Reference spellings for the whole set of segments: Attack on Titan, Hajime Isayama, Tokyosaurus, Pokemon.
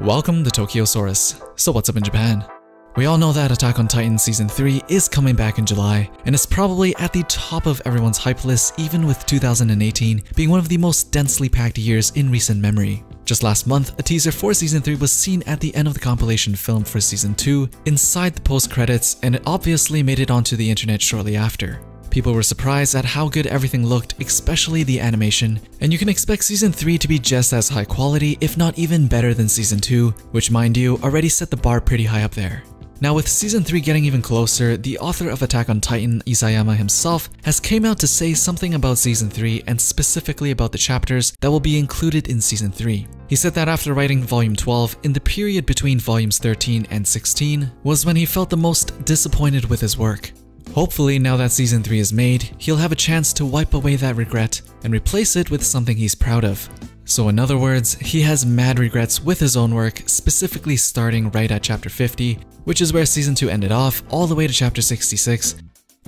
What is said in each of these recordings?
Welcome to Tokyosaurus. So what's up in Japan? We all know that Attack on Titan Season 3 is coming back in July, and it's probably at the top of everyone's hype list, even with 2018 being one of the most densely packed years in recent memory. Just last month, a teaser for Season 3 was seen at the end of the compilation film for Season 2, inside the post-credits, and it obviously made it onto the internet shortly after. People were surprised at how good everything looked, especially the animation, and you can expect Season 3 to be just as high quality, if not even better than Season 2, which mind you, already set the bar pretty high up there. Now with Season 3 getting even closer, the author of Attack on Titan, Isayama himself, has came out to say something about Season 3 and specifically about the chapters that will be included in Season 3. He said that after writing Volume 12, in the period between Volumes 13 and 16, was when he felt the most disappointed with his work. Hopefully, now that Season 3 is made, he'll have a chance to wipe away that regret and replace it with something he's proud of. So in other words, he has mad regrets with his own work, specifically starting right at Chapter 50, which is where Season 2 ended off, all the way to Chapter 66,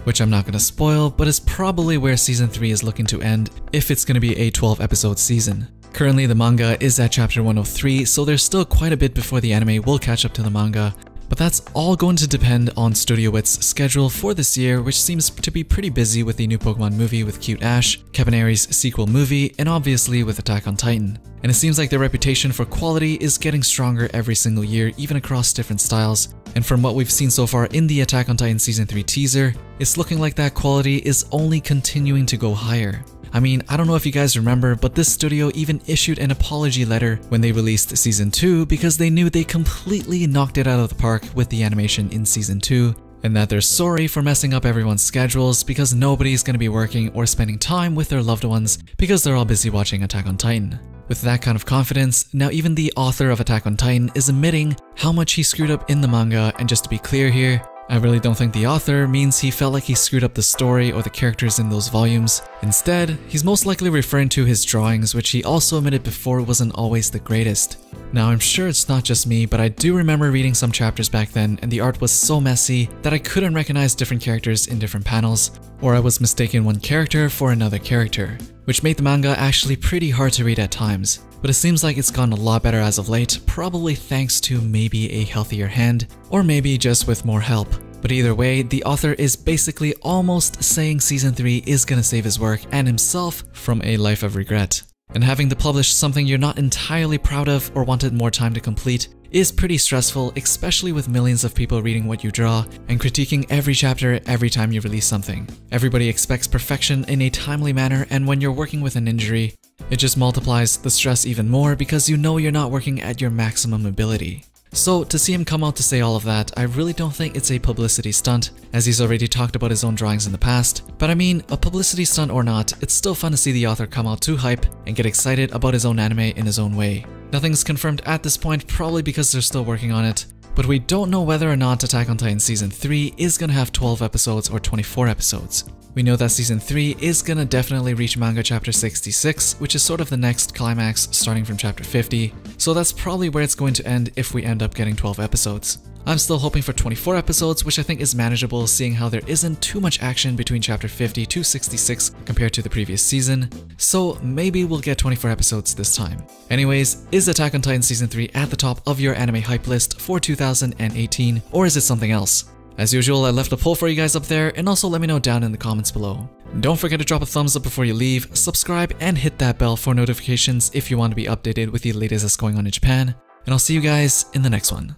which I'm not gonna spoil, but is probably where Season 3 is looking to end if it's gonna be a 12-episode season. Currently, the manga is at Chapter 103, so there's still quite a bit before the anime will catch up to the manga. But that's all going to depend on Studio Wit's schedule for this year, which seems to be pretty busy with the new Pokemon movie with Cute Ash, Caponeiri's sequel movie, and obviously with Attack on Titan. And it seems like their reputation for quality is getting stronger every single year, even across different styles. And from what we've seen so far in the Attack on Titan Season 3 teaser, it's looking like that quality is only continuing to go higher. I mean, I don't know if you guys remember, but this studio even issued an apology letter when they released Season 2 because they knew they completely knocked it out of the park with the animation in Season 2, and that they're sorry for messing up everyone's schedules because nobody's gonna be working or spending time with their loved ones because they're all busy watching Attack on Titan. With that kind of confidence, now even the author of Attack on Titan is admitting how much he screwed up in the manga, and just to be clear here, I really don't think the author means he felt like he screwed up the story or the characters in those volumes. Instead, he's most likely referring to his drawings, which he also admitted before wasn't always the greatest. Now, I'm sure it's not just me, but I do remember reading some chapters back then, and the art was so messy that I couldn't recognize different characters in different panels, or I was mistaken one character for another character, which made the manga actually pretty hard to read at times. But it seems like it's gotten a lot better as of late, probably thanks to maybe a healthier hand, or maybe just with more help. But either way, the author is basically almost saying Season 3 is gonna save his work and himself from a life of regret. And having to publish something you're not entirely proud of or wanted more time to complete is pretty stressful, especially with millions of people reading what you draw and critiquing every chapter every time you release something. Everybody expects perfection in a timely manner, and when you're working with an injury, it just multiplies the stress even more because you know you're not working at your maximum ability. So to see him come out to say all of that, I really don't think it's a publicity stunt, as he's already talked about his own drawings in the past. But I mean, a publicity stunt or not, it's still fun to see the author come out to hype and get excited about his own anime in his own way. Nothing's confirmed at this point, probably because they're still working on it, but we don't know whether or not Attack on Titan Season 3 is gonna have 12 episodes or 24 episodes. We know that Season 3 is gonna definitely reach manga Chapter 66, which is sort of the next climax starting from Chapter 50, so that's probably where it's going to end if we end up getting 12 episodes. I'm still hoping for 24 episodes, which I think is manageable seeing how there isn't too much action between Chapter 50 to 66 compared to the previous season, so maybe we'll get 24 episodes this time. Anyways, is Attack on Titan Season 3 at the top of your anime hype list for 2018, or is it something else? As usual, I left a poll for you guys up there, and also let me know down in the comments below. Don't forget to drop a thumbs up before you leave, subscribe, and hit that bell for notifications if you want to be updated with the latest that's going on in Japan, and I'll see you guys in the next one.